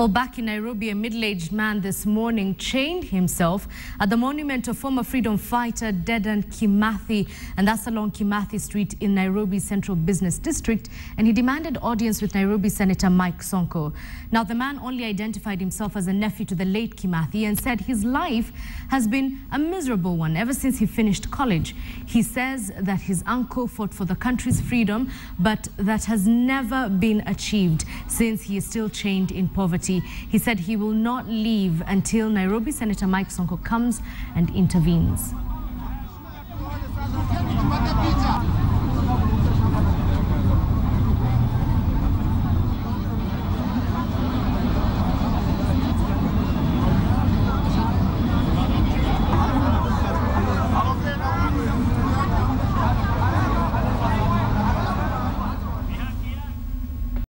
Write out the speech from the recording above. Well, back in Nairobi, a middle-aged man this morning chained himself at the monument of former freedom fighter Dedan Kimathi, and that's along Kimathi Street in Nairobi's Central Business District, and he demanded audience with Nairobi Senator Mike Sonko. Now, the man only identified himself as a nephew to the late Kimathi and said his life has been a miserable one ever since he finished college. He says that his uncle fought for the country's freedom, but that has never been achieved since he is still chained in poverty. He said he will not leave until Nairobi Senator Mike Sonko comes and intervenes.